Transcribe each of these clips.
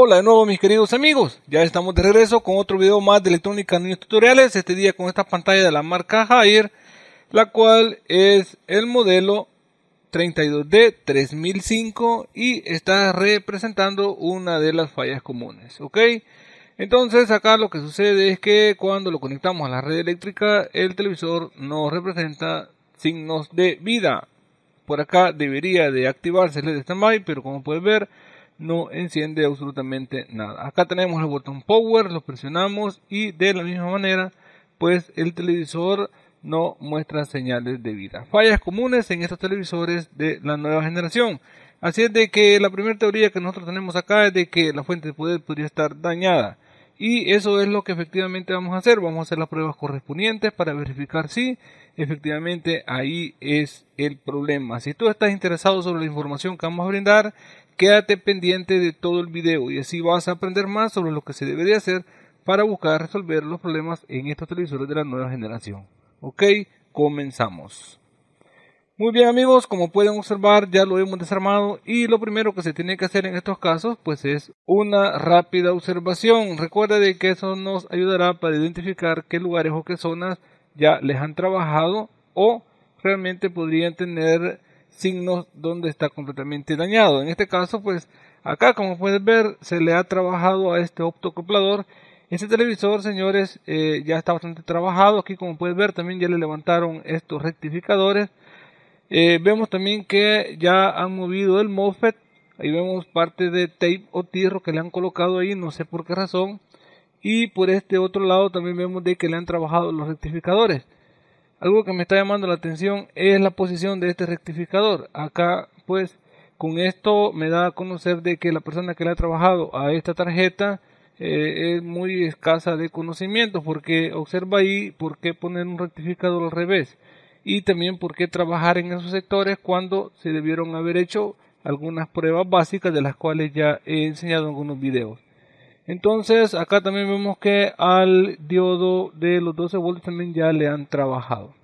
Hola de nuevo mis queridos amigos, ya estamos de regreso con otro video más de Electrónica Núñez Tutoriales. Este día con esta pantalla de la marca Haier, la cual es el modelo 32D 3005 y está representando una de las fallas comunes, ¿ok? Entonces acá lo que sucede es que cuando lo conectamos a la red eléctrica el televisor no representa signos de vida. Por acá debería de activarse el LED standby, pero como puedes ver no enciende absolutamente nada. Acá tenemos el botón power, lo presionamos y de la misma manera pues el televisor no muestra señales de vida. Fallas comunes en estos televisores de la nueva generación. Así es de que la primera teoría que nosotros tenemos acá es de que la fuente de poder podría estar dañada. Y eso es lo que efectivamente vamos a hacer. Vamos a hacer las pruebas correspondientes para verificar si efectivamente ahí es el problema. Si tú estás interesado sobre la información que vamos a brindar, quédate pendiente de todo el video y así vas a aprender más sobre lo que se debe de hacer para buscar resolver los problemas en estos televisores de la nueva generación. Ok, comenzamos. Muy bien amigos, como pueden observar ya lo hemos desarmado y lo primero que se tiene que hacer en estos casos pues es una rápida observación. Recuerda de que eso nos ayudará para identificar qué lugares o qué zonas ya les han trabajado o realmente podrían tener signos donde está completamente dañado. En este caso pues acá como puedes ver se le ha trabajado a este optocoplador. Este televisor, señores, ya está bastante trabajado. Aquí como puedes ver también ya le levantaron estos rectificadores. Vemos también que ya han movido el MOSFET. Ahí vemos parte de tape o tirro que le han colocado ahí, no sé por qué razón. Y por este otro lado también vemos de que le han trabajado los rectificadores. Algo que me está llamando la atención es la posición de este rectificador. Acá pues con esto me da a conocer de que la persona que le ha trabajado a esta tarjeta es muy escasa de conocimiento, porque observa ahí por qué poner un rectificador al revés y también por qué trabajar en esos sectores cuando se debieron haber hecho algunas pruebas básicas de las cuales ya he enseñado en algunos videos. Entonces acá también vemos que al diodo de los 12 voltios también ya le han trabajado.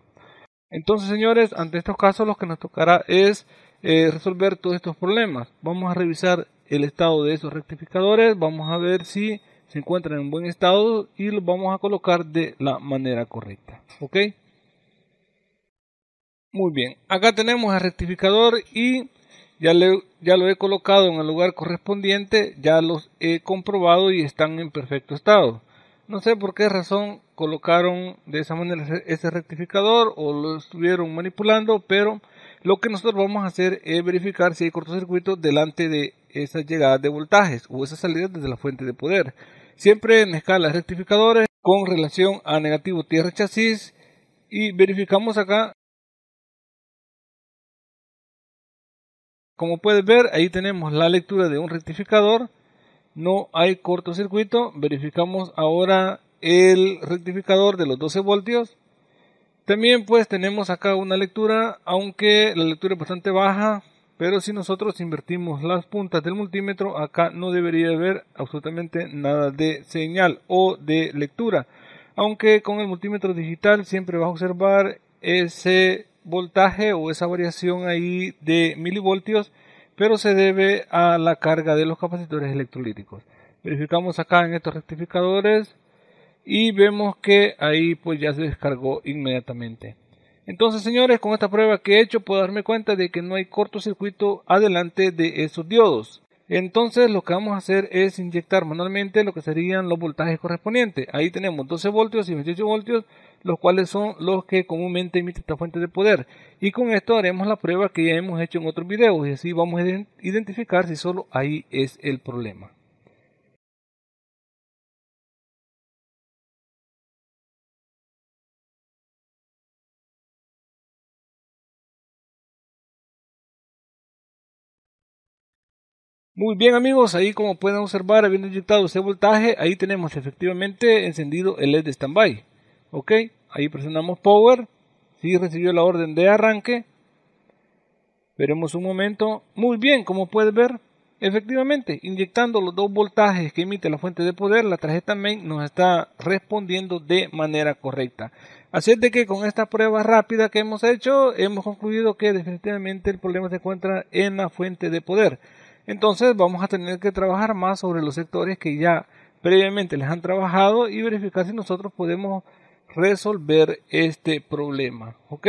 Entonces señores, ante estos casos lo que nos tocará es resolver todos estos problemas. Vamos a revisar el estado de esos rectificadores, vamos a ver si se encuentran en buen estado y los vamos a colocar de la manera correcta, ¿ok? Muy bien, acá tenemos el rectificador y ya lo he colocado en el lugar correspondiente, ya los he comprobado y están en perfecto estado. No sé por qué razón colocaron de esa manera ese rectificador o lo estuvieron manipulando, pero lo que nosotros vamos a hacer es verificar si hay cortocircuitos delante de esas llegadas de voltajes o esas salidas desde la fuente de poder, siempre en escala de rectificadores con relación a negativo tierra chasis, y verificamos acá. Como puedes ver ahí tenemos la lectura de un rectificador, no hay cortocircuito. Verificamos ahora el rectificador de los 12 voltios también, pues tenemos acá una lectura, aunque la lectura es bastante baja. Pero si nosotros invertimos las puntas del multímetro, acá no debería haber absolutamente nada de señal o de lectura. Aunque con el multímetro digital siempre vas a observar ese voltaje o esa variación ahí de milivoltios, pero se debe a la carga de los capacitores electrolíticos. Verificamos acá en estos rectificadores y vemos que ahí pues ya se descargó inmediatamente. Entonces señores, con esta prueba que he hecho puedo darme cuenta de que no hay cortocircuito adelante de esos diodos. Entonces lo que vamos a hacer es inyectar manualmente lo que serían los voltajes correspondientes. Ahí tenemos 12 voltios y 28 voltios, los cuales son los que comúnmente emite esta fuente de poder. Y con esto haremos la prueba que ya hemos hecho en otros videos y así vamos a identificar si solo ahí es el problema. Muy bien amigos, ahí como pueden observar, habiendo inyectado ese voltaje, ahí tenemos efectivamente encendido el LED de standby. Ok, ahí presionamos power, sí recibió la orden de arranque. Veremos un momento. Muy bien, como puedes ver, efectivamente, inyectando los dos voltajes que emite la fuente de poder, la tarjeta main nos está respondiendo de manera correcta. Así es de que con esta prueba rápida que hemos hecho, hemos concluido que definitivamente el problema se encuentra en la fuente de poder. Entonces vamos a tener que trabajar más sobre los sectores que ya previamente les han trabajado y verificar si nosotros podemos resolver este problema. Ok,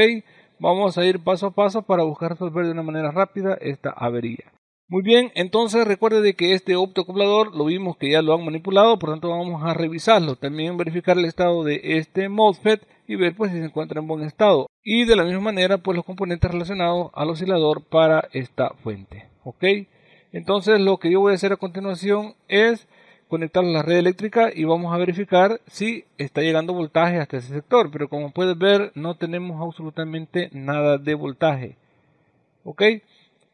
vamos a ir paso a paso para buscar resolver de una manera rápida esta avería. Muy bien, entonces recuerde de que este optoacoplador lo vimos que ya lo han manipulado, por tanto vamos a revisarlo, también verificar el estado de este MOSFET y ver pues si se encuentra en buen estado, y de la misma manera pues los componentes relacionados al oscilador para esta fuente. Ok, entonces lo que yo voy a hacer a continuación es conectarlo a la red eléctrica y vamos a verificar si está llegando voltaje hasta ese sector, pero como puedes ver no tenemos absolutamente nada de voltaje. Ok,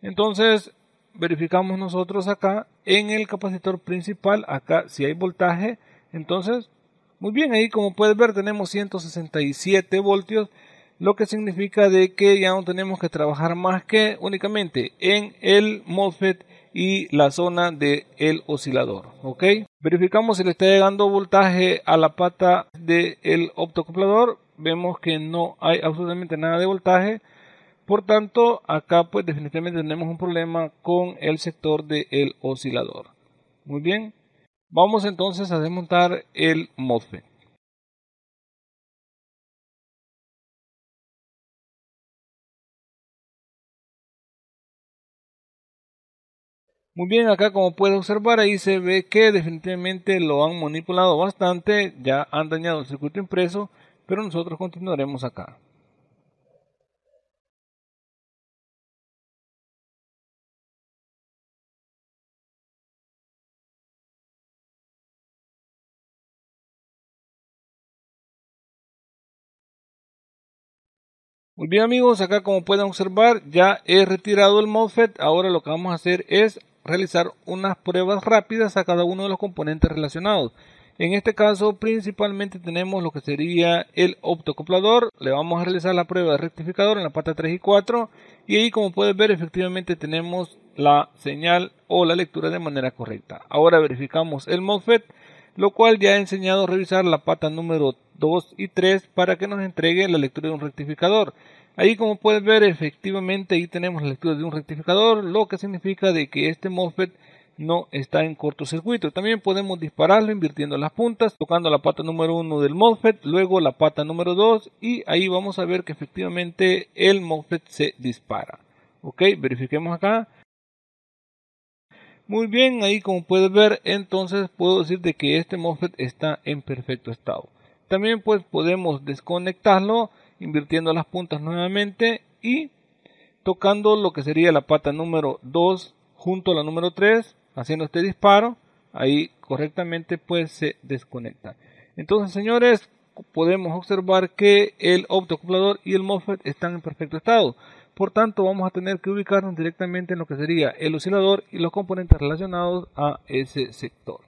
entonces verificamos nosotros acá en el capacitor principal, acá si hay voltaje. Entonces muy bien, ahí como puedes ver tenemos 167 voltios, lo que significa de que ya no tenemos que trabajar más que únicamente en el MOSFET y la zona del oscilador. Ok, verificamos si le está llegando voltaje a la pata del optoacoplador, vemos que no hay absolutamente nada de voltaje. Por tanto, acá pues definitivamente tenemos un problema con el sector del oscilador. Muy bien, vamos entonces a desmontar el MOSFET. Muy bien, acá como puedes observar ahí se ve que definitivamente lo han manipulado bastante, ya han dañado el circuito impreso, pero nosotros continuaremos acá. Muy bien amigos, acá como pueden observar ya he retirado el MOSFET. Ahora lo que vamos a hacer es realizar unas pruebas rápidas a cada uno de los componentes relacionados. En este caso principalmente tenemos lo que sería el optoacoplador. Le vamos a realizar la prueba de rectificador en la pata 3 y 4 y ahí como puedes ver efectivamente tenemos la señal o la lectura de manera correcta. Ahora verificamos el MOSFET, lo cual ya he enseñado a revisar la pata número 2 y 3 para que nos entregue la lectura de un rectificador. Ahí como puedes ver efectivamente ahí tenemos la lectura de un rectificador, lo que significa de que este MOSFET no está en cortocircuito. También podemos dispararlo invirtiendo las puntas, tocando la pata número 1 del MOSFET, luego la pata número 2 y ahí vamos a ver que efectivamente el MOSFET se dispara. Ok, verifiquemos acá. Muy bien, ahí como puedes ver, entonces puedo decir de que este MOSFET está en perfecto estado. También pues podemos desconectarlo invirtiendo las puntas nuevamente y tocando lo que sería la pata número 2 junto a la número 3, haciendo este disparo, ahí correctamente pues se desconecta. Entonces señores, podemos observar que el optoacoplador y el MOSFET están en perfecto estado. Por tanto vamos a tener que ubicarnos directamente en lo que sería el oscilador y los componentes relacionados a ese sector.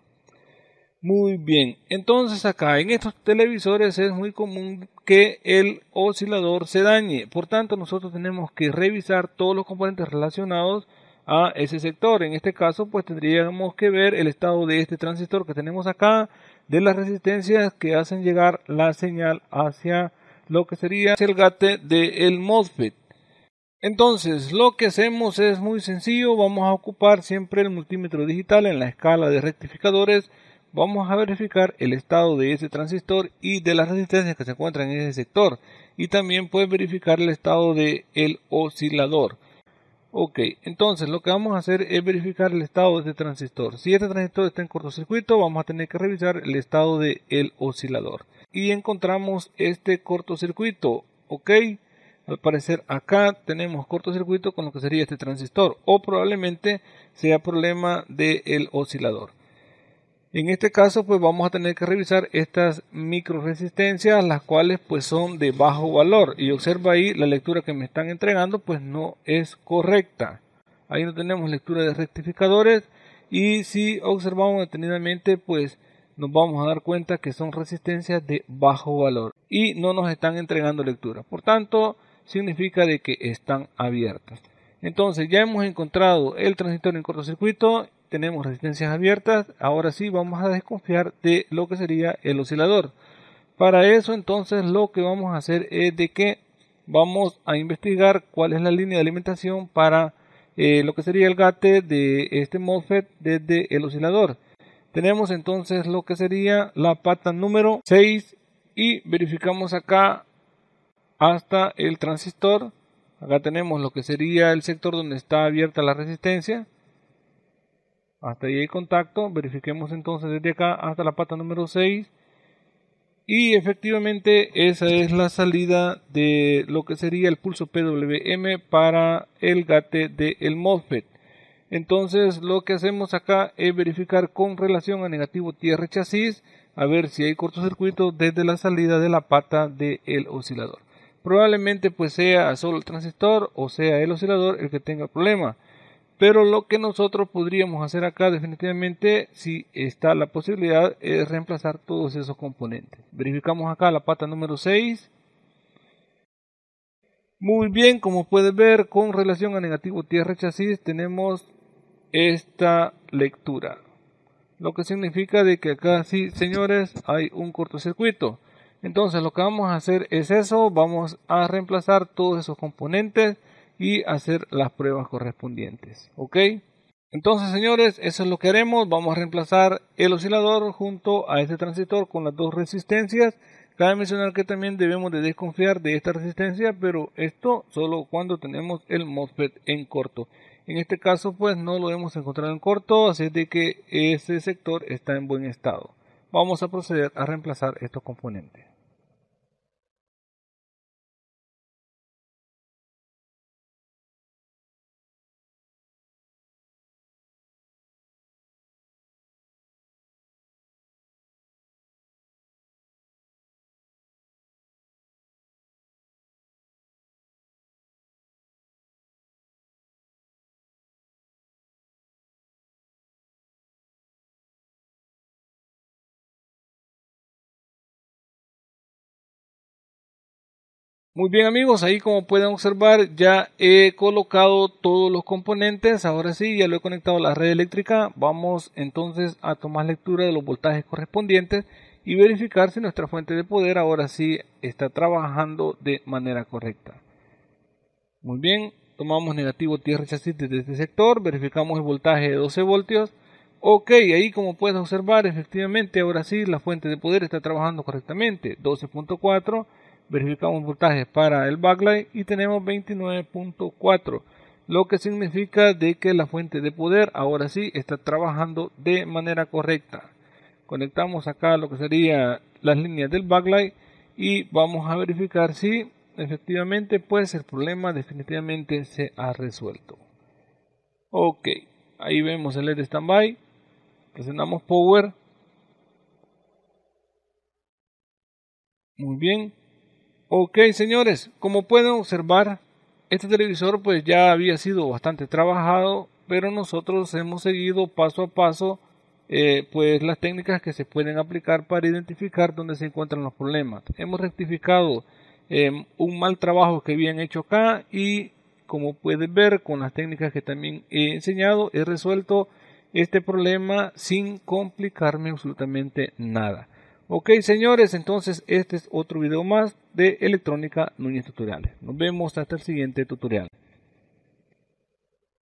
Muy bien, entonces acá en estos televisores es muy común que el oscilador se dañe. Por tanto nosotros tenemos que revisar todos los componentes relacionados a ese sector. En este caso pues tendríamos que ver el estado de este transistor que tenemos acá, de las resistencias que hacen llegar la señal hacia lo que sería el gate del MOSFET. Entonces lo que hacemos es muy sencillo, vamos a ocupar siempre el multímetro digital en la escala de rectificadores, vamos a verificar el estado de ese transistor y de las resistencias que se encuentran en ese sector y también puedes verificar el estado del oscilador. Ok, entonces lo que vamos a hacer es verificar el estado de este transistor. Si este transistor está en cortocircuito vamos a tener que revisar el estado del oscilador y encontramos este cortocircuito. Ok, al parecer acá tenemos cortocircuito con lo que sería este transistor o probablemente sea problema del oscilador. En este caso pues vamos a tener que revisar estas microresistencias, las cuales pues son de bajo valor y observa ahí la lectura que me están entregando pues no es correcta. Ahí no tenemos lectura de rectificadores y si observamos detenidamente pues nos vamos a dar cuenta que son resistencias de bajo valor y no nos están entregando lectura, por tanto significa de que están abiertas. Entonces ya hemos encontrado el transistor en cortocircuito, tenemos resistencias abiertas, ahora sí vamos a desconfiar de lo que sería el oscilador. Para eso entonces lo que vamos a hacer es de que vamos a investigar cuál es la línea de alimentación para lo que sería el gate de este MOSFET desde el oscilador. Tenemos entonces lo que sería la pata número 6 y verificamos acá hasta el transistor. Acá tenemos lo que sería el sector donde está abierta la resistencia. Hasta ahí hay contacto. Verifiquemos entonces desde acá hasta la pata número 6. Y efectivamente esa es la salida de lo que sería el pulso PWM para el gate del MOSFET. Entonces lo que hacemos acá es verificar con relación a negativo tierra chasis, a ver si hay cortocircuito desde la salida de la pata del oscilador. Probablemente pues sea solo el transistor o sea el oscilador el que tenga el problema. Pero lo que nosotros podríamos hacer acá definitivamente, si está la posibilidad, es reemplazar todos esos componentes. Verificamos acá la pata número 6. Muy bien, como puedes ver, con relación a negativo tierra chasis tenemos esta lectura. Lo que significa de que acá sí, señores, hay un cortocircuito. Entonces lo que vamos a hacer es eso, vamos a reemplazar todos esos componentes y hacer las pruebas correspondientes, ok. Entonces, señores, eso es lo que haremos. Vamos a reemplazar el oscilador junto a este transistor con las dos resistencias. Cabe mencionar que también debemos de desconfiar de esta resistencia, pero esto solo cuando tenemos el MOSFET en corto. En este caso pues no lo hemos encontrado en corto, así es de que ese sector está en buen estado. Vamos a proceder a reemplazar estos componentes. Muy bien, amigos, ahí como pueden observar ya he colocado todos los componentes. Ahora sí, ya lo he conectado a la red eléctrica. Vamos entonces a tomar lectura de los voltajes correspondientes y verificar si nuestra fuente de poder ahora sí está trabajando de manera correcta. Muy bien, tomamos negativo tierra chasis desde este sector, verificamos el voltaje de 12 voltios. Ok, ahí como puedes observar, efectivamente ahora sí la fuente de poder está trabajando correctamente, 12.4. Verificamos voltajes para el backlight y tenemos 29.4, lo que significa de que la fuente de poder ahora sí está trabajando de manera correcta. Conectamos acá lo que sería las líneas del backlight y vamos a verificar si efectivamente pues el problema definitivamente se ha resuelto. Ok, ahí vemos el LED standby, presionamos power. Muy bien. Ok, señores, como pueden observar, este televisor pues ya había sido bastante trabajado, pero nosotros hemos seguido paso a paso pues las técnicas que se pueden aplicar para identificar dónde se encuentran los problemas. Hemos rectificado un mal trabajo que habían hecho acá y como pueden ver con las técnicas que también he enseñado, he resuelto este problema sin complicarme absolutamente nada. Ok, señores, entonces este es otro video más de Electrónica Núñez Tutoriales. Nos vemos hasta el siguiente tutorial.